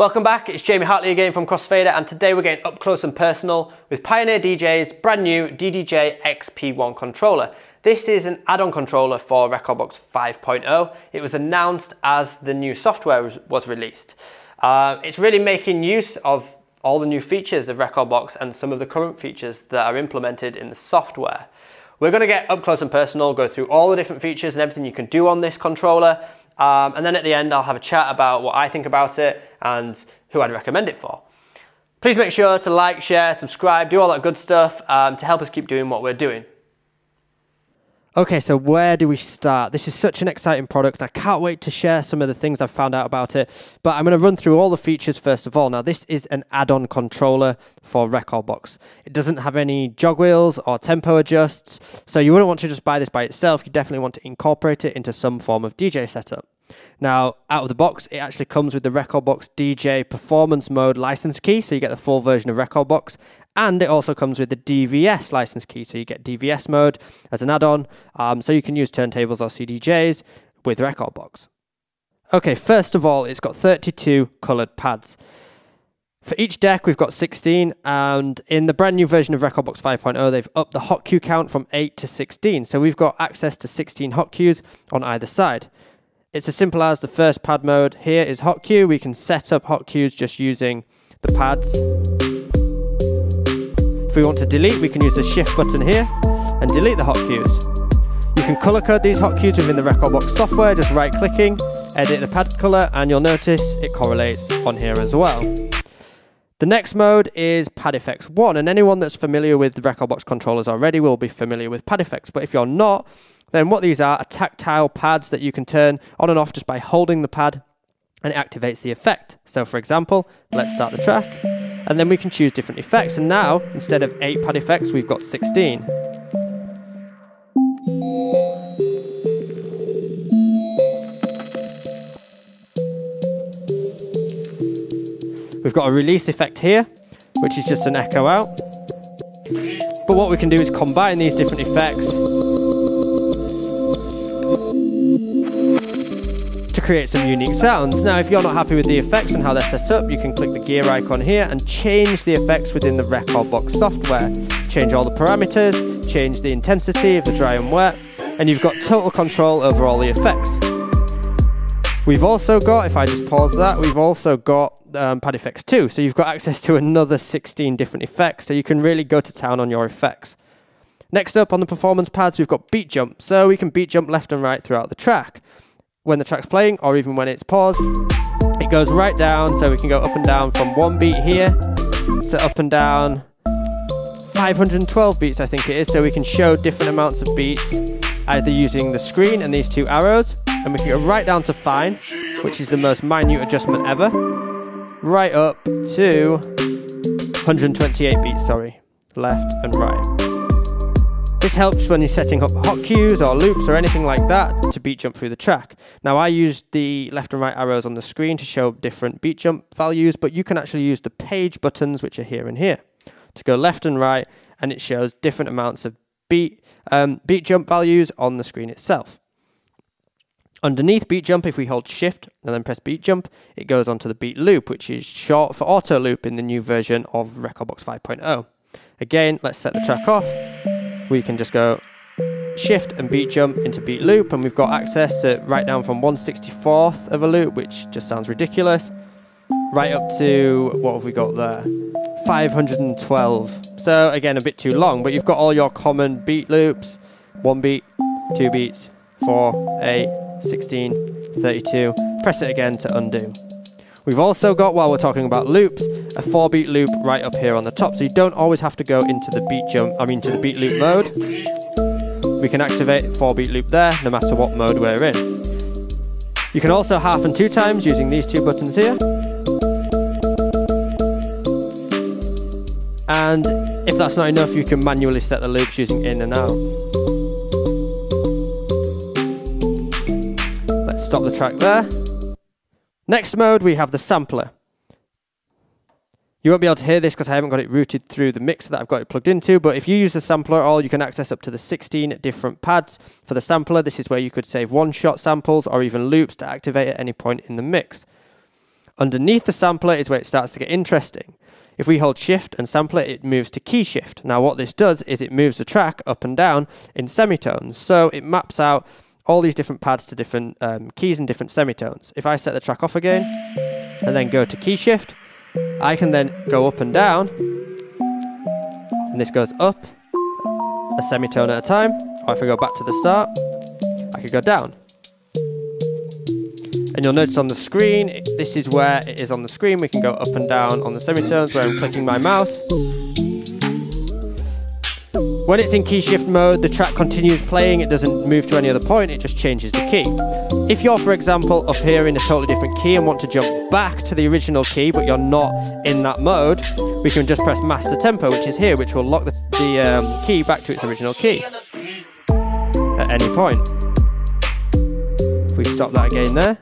Welcome back, it's Jamie Hartley again from Crossfader, and today we're getting up close and personal with Pioneer DJ's brand new DDJ-XP1 controller. This is an add-on controller for Rekordbox 5.0. It was announced as the new software was released. It's really making use of all the new features of Rekordbox and some of the current features that are implemented in the software. We're going to get up close and personal, go through all the different features and everything you can do on this controller. And then at the end, I'll have a chat about what I think about it and who I'd recommend it for. Please make sure to like, share, subscribe, do all that good stuff to help us keep doing what we're doing. Okay, so where do we start? This is such an exciting product. I can't wait to share some of the things I've found out about it, but I'm going to run through all the features first of all. Now, this is an add-on controller for Rekordbox. It doesn't have any jog wheels or tempo adjusts, so you wouldn't want to just buy this by itself. You definitely want to incorporate it into some form of DJ setup. Now, out of the box, it actually comes with the Rekordbox DJ Performance Mode license key, so you get the full version of Rekordbox. And it also comes with the DVS license key, so you get DVS mode as an add-on, so you can use turntables or CDJs with Rekordbox. Okay, first of all, it's got 32 coloured pads. For each deck, we've got 16, and in the brand new version of Rekordbox 5.0, they've upped the hot cue count from 8 to 16, so we've got access to 16 hot cues on either side. It's as simple as the first pad mode here is hot cue. We can set up hot cues just using the pads. If we want to delete, we can use the shift button here and delete the hot cues. You can color code these hot cues within the Rekordbox software, just right clicking, edit the pad color, and you'll notice it correlates on here as well. The next mode is Pad Effects 1, and anyone that's familiar with the Rekordbox controllers already will be familiar with Pad Effects, but if you're not, then what these are tactile pads that you can turn on and off just by holding the pad, and it activates the effect. So for example, let's start the track. And then we can choose different effects, and now instead of 8 pad effects we've got 16. We've got a release effect here, which is just an echo out, but what we can do is combine these different effects to create some unique sounds. Now, if you're not happy with the effects and how they're set up, you can click the gear icon here and change the effects within the Rekordbox software. Change all the parameters, change the intensity of the dry and wet, and you've got total control over all the effects. We've also got, if I just pause that, we've also got Pad Effects 2, so you've got access to another 16 different effects, so you can really go to town on your effects. Next up on the performance pads, we've got beat jump, so we can beat jump left and right throughout the track. When the track's playing, or even when it's paused, it goes right down, so we can go up and down from one beat here to up and down 512 beats, I think it is, so we can show different amounts of beats either using the screen and these two arrows, and we can go right down to fine, which is the most minute adjustment ever, right up to 128 beats, sorry, left and right. This helps when you're setting up hot cues or loops or anything like that to beat jump through the track. Now, I used the left and right arrows on the screen to show different beat jump values, but you can actually use the page buttons, which are here and here, to go left and right, and it shows different amounts of beat jump values on the screen itself. Underneath beat jump, if we hold shift and then press beat jump, it goes onto the beat loop, which is short for auto loop in the new version of Rekordbox 5.0. Again, let's set the track off. We can just go shift and beat jump into beat loop, and we've got access to right down from 1/64th of a loop, which just sounds ridiculous, right up to, what have we got there, 512. So again, a bit too long, but you've got all your common beat loops, 1 beat, 2 beats, 4, 8, 16, 32, press it again to undo. We've also got, while we're talking about loops, a 4-beat loop right up here on the top, so you don't always have to go into the beat loop mode. We can activate 4-beat loop there, no matter what mode we're in. You can also half and 2 times using these two buttons here. And if that's not enough, you can manually set the loops using in and out. Let's stop the track there. Next mode, we have the sampler. You won't be able to hear this because I haven't got it routed through the mixer that I've got it plugged into, but if you use the sampler at all, you can access up to the 16 different pads for the sampler. This is where you could save one-shot samples or even loops to activate at any point in the mix. Underneath the sampler is where it starts to get interesting. If we hold shift and sampler, it moves to key shift. Now what this does is it moves the track up and down in semitones. So it maps out all these different pads to different keys and different semitones. If I set the track off again and then go to key shift, I can then go up and down, and this goes up a semitone at a time, or if I go back to the start, I could go down. And you'll notice on the screen, this is where it is on the screen, we can go up and down on the semitones where I'm clicking my mouse. When it's in key shift mode, the track continues playing, it doesn't move to any other point, it just changes the key. If you're, for example, up here in a totally different key and want to jump back to the original key, but you're not in that mode, we can just press master tempo, which is here, which will lock the key back to its original key at any point. If we stop that again there.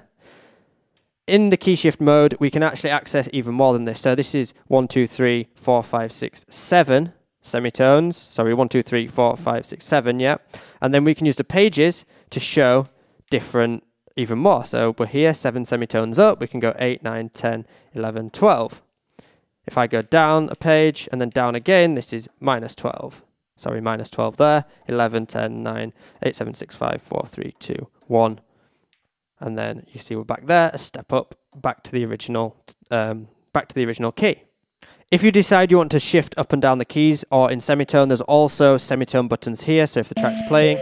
In the key shift mode, we can actually access even more than this. So this is 1, 2, 3, 4, 5, 6, 7. Semitones, sorry, 1, 2, 3, 4, 5, 6, 7, yeah. And then we can use the pages to show different, even more. So we're here, 7 semitones up, we can go 8, 9, 10, 11, 12. If I go down a page and then down again, this is -12. Sorry, -12 there, 11, 10, 9, 8, 7, 6, 5, 4, 3, 2, 1. And then you see we're back there, a step up, back to the original key. If you decide you want to shift up and down the keys or in semitone, there's also semitone buttons here, so if the track's playing,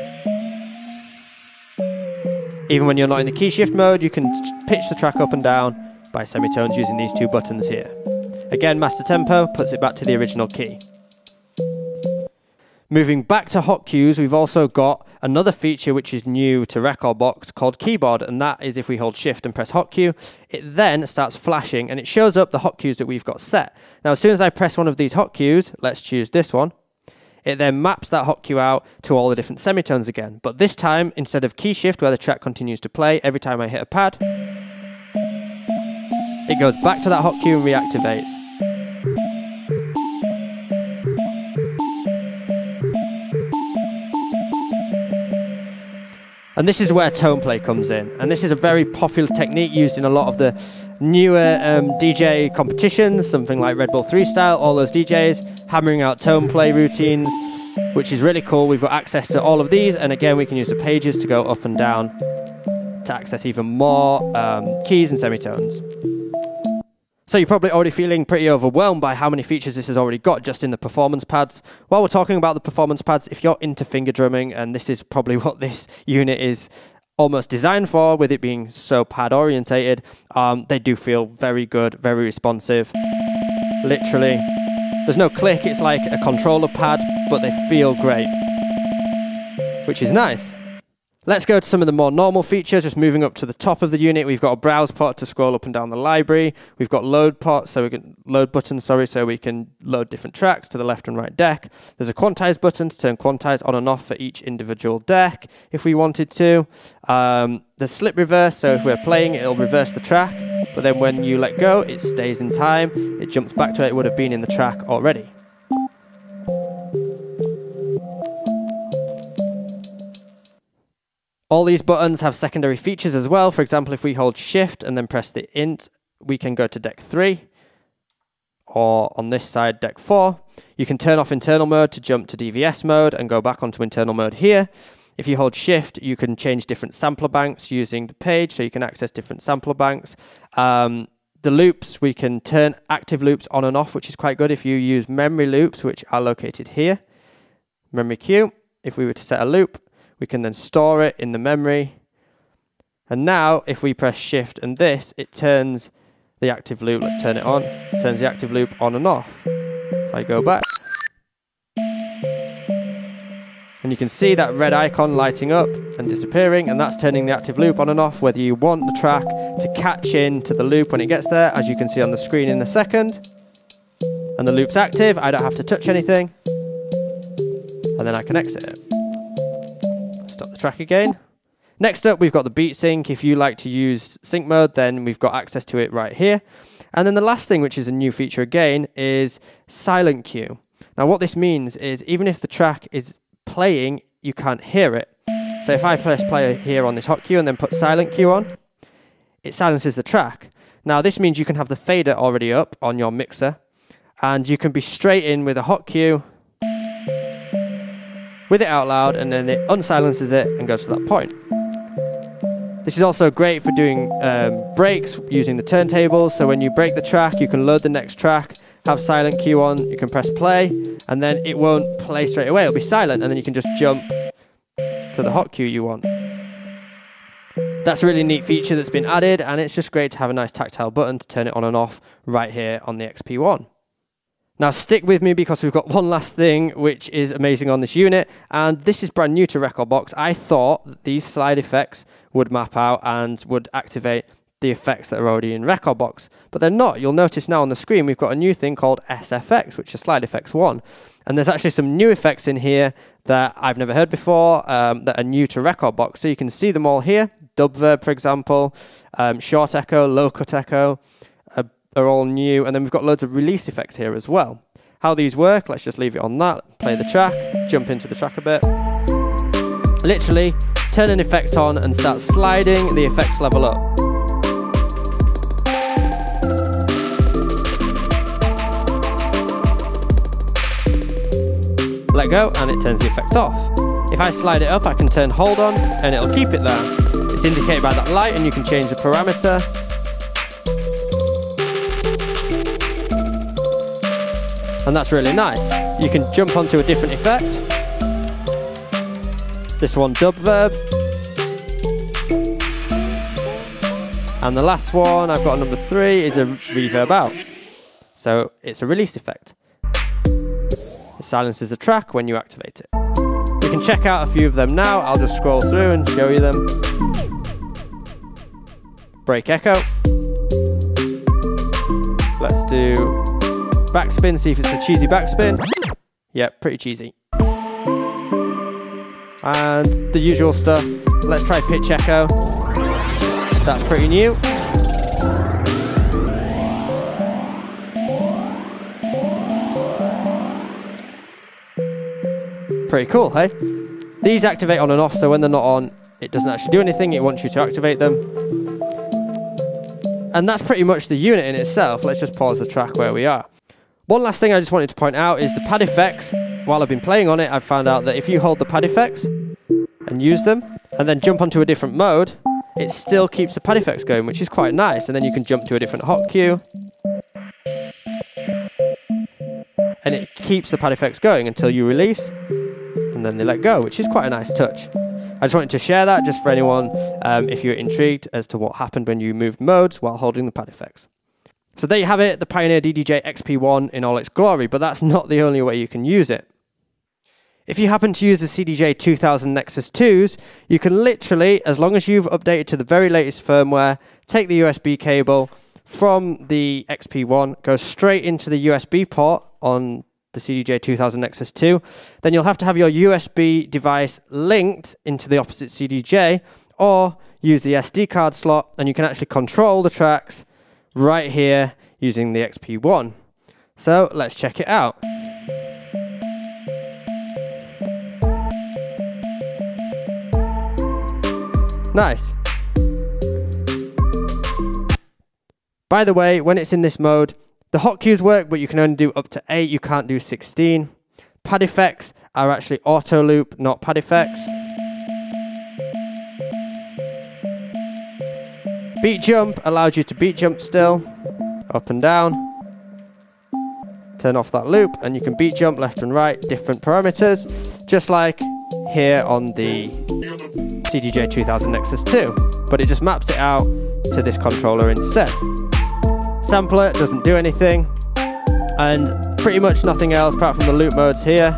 even when you're not in the key shift mode, you can pitch the track up and down by semitones using these two buttons here. Again, master tempo puts it back to the original key. Moving back to hot cues, we've also got another feature which is new to Rekordbox called keyboard, and that is if we hold shift and press hot cue, it then starts flashing and it shows up the hot cues that we've got set. Now as soon as I press one of these hot cues, let's choose this one, it then maps that hot cue out to all the different semitones again. But this time, instead of key shift where the track continues to play, every time I hit a pad, it goes back to that hot cue and reactivates. And this is where tone play comes in. And this is a very popular technique used in a lot of the newer DJ competitions, something like Red Bull 3 style, all those DJs hammering out tone play routines, which is really cool. We've got access to all of these. And again, we can use the pages to go up and down to access even more keys and semitones. So you're probably already feeling pretty overwhelmed by how many features this has already got just in the performance pads. While we're talking about the performance pads, if you're into finger drumming, and this is probably what this unit is almost designed for, with it being so pad orientated, they do feel very good, very responsive. Literally, there's no click, it's like a controller pad, but they feel great, which is nice. Let's go to some of the more normal features, just moving up to the top of the unit. We've got a browse pot to scroll up and down the library. We've got load pot, so we can load buttons, sorry, so we can load different tracks to the left and right deck. There's a quantize button to turn quantize on and off for each individual deck if we wanted to. There's slip reverse, so if we're playing, it'll reverse the track, but then when you let go, it stays in time. It jumps back to where it would have been in the track already. All these buttons have secondary features as well. For example, if we hold shift and then press the int, we can go to deck 3, or on this side, deck 4. You can turn off internal mode to jump to DVS mode and go back onto internal mode here. If you hold shift, you can change different sampler banks using the page, so you can access different sampler banks. The loops, we can turn active loops on and off, which is quite good if you use memory loops, which are located here. Memory queue, if we were to set a loop, we can then store it in the memory. And now if we press shift and this, it turns the active loop, let's turn it on, it turns the active loop on and off. If I go back, and you can see that red icon lighting up and disappearing, and that's turning the active loop on and off, whether you want the track to catch in to the loop when it gets there, as you can see on the screen in a second. And the loop's active, I don't have to touch anything. And then I can exit it. Stop the track again. Next up, we've got the beat sync. If you like to use sync mode, then we've got access to it right here. And then the last thing, which is a new feature again, is silent cue. Now what this means is even if the track is playing, you can't hear it. So if I press play here on this hot cue and then put silent cue on, it silences the track. Now this means you can have the fader already up on your mixer and you can be straight in with a hot cue with it out loud, and then it unsilences it and goes to that point. This is also great for doing breaks using the turntables, so when you break the track you can load the next track, have silent cue on, you can press play, and then it won't play straight away, it'll be silent, and then you can just jump to the hot cue you want. That's a really neat feature that's been added, and it's just great to have a nice tactile button to turn it on and off right here on the XP1. Now stick with me because we've got one last thing which is amazing on this unit, and this is brand new to Rekordbox. I thought that these slide effects would map out and would activate the effects that are already in Rekordbox, but they're not. You'll notice now on the screen we've got a new thing called SFX, which is Slide Effects 1, and there's actually some new effects in here that I've never heard before that are new to Rekordbox, so you can see them all here. Dubverb, for example, short echo, low cut echo, are all new, and then we've got loads of release effects here as well. How these work, let's just leave it on that, play the track, jump into the track a bit. Literally, turn an effect on and start sliding the effects level up. Let go and it turns the effect off. If I slide it up, I can turn hold on and it'll keep it there. It's indicated by that light and you can change the parameter. And that's really nice. You can jump onto a different effect. This one, Dubverb. And the last one I've got, number 3, is a reverb out. So it's a release effect. It silences the track when you activate it. You can check out a few of them now. I'll just scroll through and show you them. Break echo. Let's do backspin, see if it's a cheesy backspin. Yeah, pretty cheesy. And the usual stuff. Let's try pitch echo. That's pretty new. Pretty cool, hey? These activate on and off, so when they're not on, it doesn't actually do anything. It wants you to activate them. And that's pretty much the unit in itself. Let's just pause the track where we are. One last thing I just wanted to point out is the pad effects. While I've been playing on it, I've found out that if you hold the pad effects and use them and then jump onto a different mode, it still keeps the pad effects going, which is quite nice. And then you can jump to a different hot cue and it keeps the pad effects going until you release and then they let go, which is quite a nice touch. I just wanted to share that just for anyone if you're intrigued as to what happened when you moved modes while holding the pad effects. So there you have it, the Pioneer DDJ-XP1 in all its glory, but that's not the only way you can use it. If you happen to use the CDJ-2000 Nexus 2s, you can literally, as long as you've updated to the very latest firmware, take the USB cable from the XP1, go straight into the USB port on the CDJ-2000 Nexus 2, then you'll have to have your USB device linked into the opposite CDJ, or use the SD card slot, and you can actually control the tracks right here using the XP1. So let's check it out. Nice. By the way, when it's in this mode, the hot cues work, but you can only do up to 8, you can't do 16. Pad effects are actually auto loop, not pad effects. Beat jump allows you to beat jump still, up and down. Turn off that loop and you can beat jump left and right, different parameters, just like here on the CDJ-2000 Nexus 2, but it just maps it out to this controller instead. Sampler doesn't do anything, and pretty much nothing else apart from the loop modes here.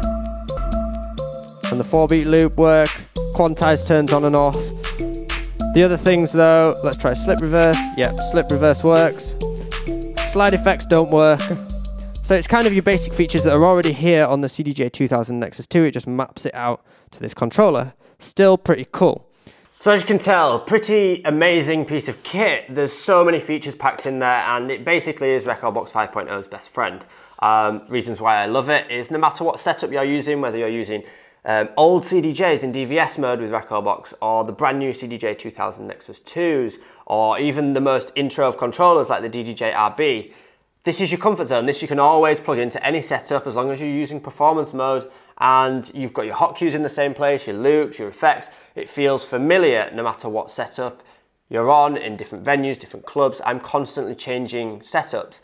And the 4-beat loop work, quantize turns on and off. The other things though, let's try slip reverse. Yep, slip reverse works. Slide effects don't work. So it's kind of your basic features that are already here on the CDJ-2000 Nexus 2, it just maps it out to this controller. Still pretty cool. So as you can tell, pretty amazing piece of kit. There's so many features packed in there and it basically is Rekordbox 5.0's best friend. Reasons why I love it is no matter what setup you're using, whether you're using Old CDJs in DVS mode with Rekordbox, or the brand new CDJ-2000 Nexus 2s, or even the most intro of controllers like the DDJ-RB. This is your comfort zone. This you can always plug into any setup as long as you're using performance mode and you've got your hot cues in the same place, your loops, your effects. It feels familiar no matter what setup you're on, in different venues, different clubs. I'm constantly changing setups.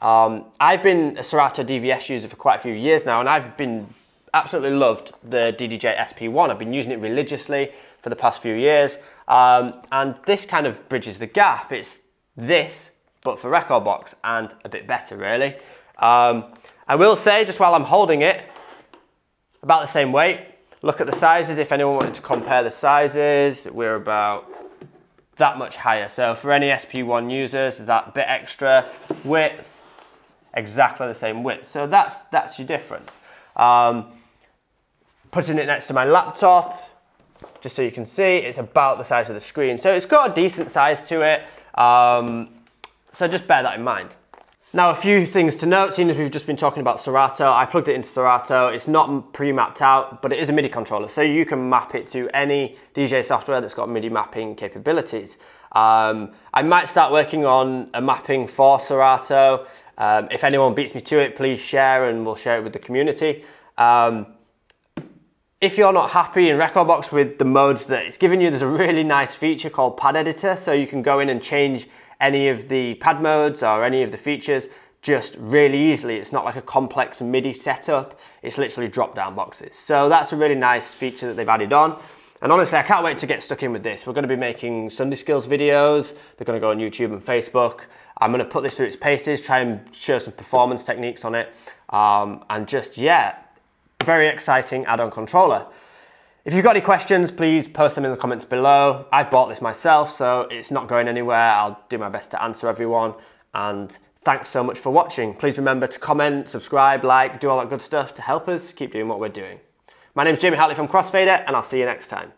I've been a Serato DVS user for quite a few years now, and I've been absolutely loved the DDJ-SP1. I've been using it religiously for the past few years, and this kind of bridges the gap. It's this, but for Rekordbox, and a bit better, really. I will say, just while I'm holding it, about the same weight. Look at the sizes. If anyone wanted to compare the sizes, we're about that much higher. So for any SP1 users, that bit extra width, exactly the same width. So that's your difference. Putting it next to my laptop, just so you can see, it's about the size of the screen. So it's got a decent size to it. So just bear that in mind. Now, a few things to note, seeing as we've just been talking about Serato. I plugged it into Serato. It's not pre-mapped out, but it is a MIDI controller, so you can map it to any DJ software that's got MIDI mapping capabilities. I might start working on a mapping for Serato. If anyone beats me to it, please share and we'll share it with the community. If you're not happy in Rekordbox with the modes that it's giving you, there's a really nice feature called Pad Editor, so you can go in and change any of the pad modes or any of the features just really easily. It's not like a complex MIDI setup. It's literally drop-down boxes. So that's a really nice feature that they've added on. And honestly, I can't wait to get stuck in with this. We're gonna be making Sunday skills videos. They're gonna go on YouTube and Facebook. I'm gonna put this through its paces, try and show some performance techniques on it. And just, yeah, very exciting add-on controller. If you've got any questions, please post them in the comments below. I've bought this myself, so it's not going anywhere. I'll do my best to answer everyone. And thanks so much for watching. Please remember to comment, subscribe, like, do all that good stuff to help us keep doing what we're doing. My name's Jamie Hartley from Crossfader, and I'll see you next time.